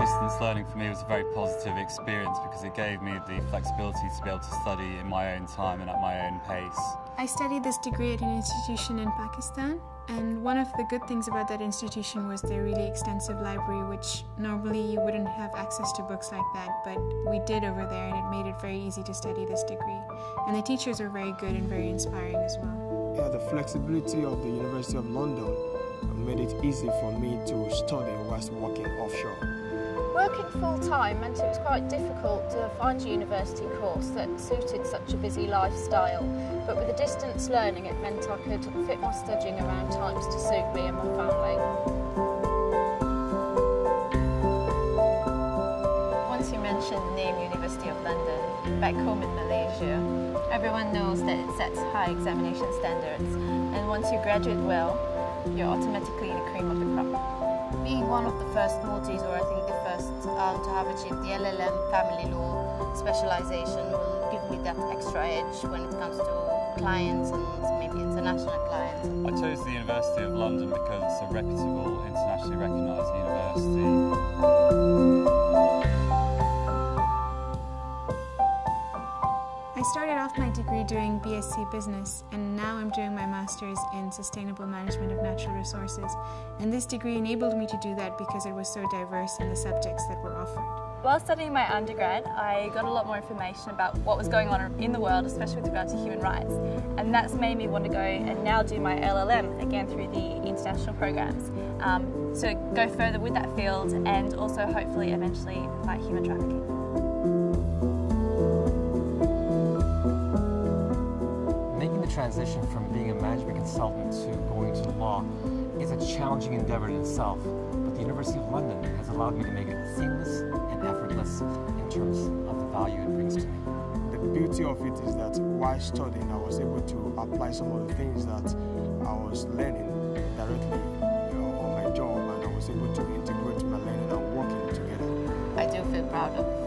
distance learning for me was a very positive experience because it gave me the flexibility to be able to study in my own time and at my own pace. I studied this degree at an institution in Pakistan, and one of the good things about that institution was their really extensive library, which normally you wouldn't have access to books like that, but we did over there, and it made it very easy to study this degree. And the teachers were very good and very inspiring as well. Yeah, the flexibility of the University of London made it easy for me to study whilst working offshore. Working full-time meant it was quite difficult to find a university course that suited such a busy lifestyle, but with the distance learning it meant I could fit my studying around times to suit me and my family. Once you mention the name University of London, back home in Malaysia, everyone knows that it sets high examination standards, and once you graduate well, you're automatically the cream of the crop. Being one of the first Maltese, or I think the first to have achieved the LLM family law specialization, will give me that extra edge when it comes to clients and maybe international clients. I chose the University of London because it's a reputable, internationally recognized university. I started off my degree doing BSc Business, and now I'm doing my Master's in Sustainable Management of Natural Resources. And this degree enabled me to do that because it was so diverse in the subjects that were offered. While studying my undergrad, I got a lot more information about what was going on in the world, especially with regard to human rights. And that's made me want to go and now do my LLM, again through the international programs, so go further with that field and also hopefully eventually fight human trafficking. Transition from being a management consultant to going to law is a challenging endeavor in itself, but the University of London has allowed me to make it seamless and effortless in terms of the value it brings to me. The beauty of it is that while studying, I was able to apply some of the things that I was learning directly on my job, and I was able to integrate my learning and working together. I do feel proud of